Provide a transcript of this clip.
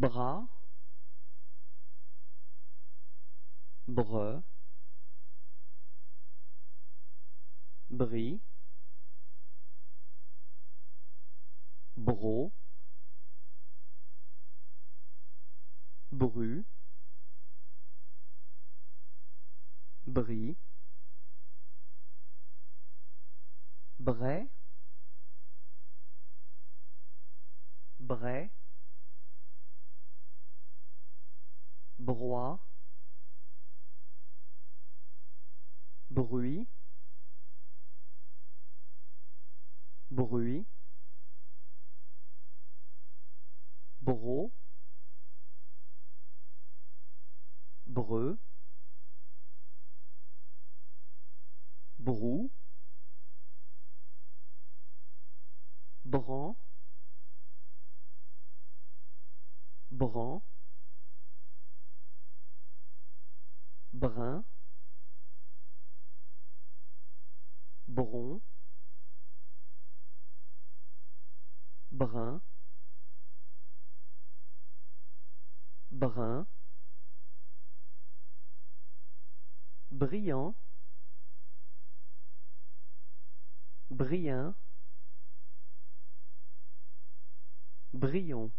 bras, bre, bris, bro, bru, bris, bray, bray, broie, bruit, bruit, bro, breu, brou, bran, bran, brun, bron, brun, brun, brillant, brillant, brillons.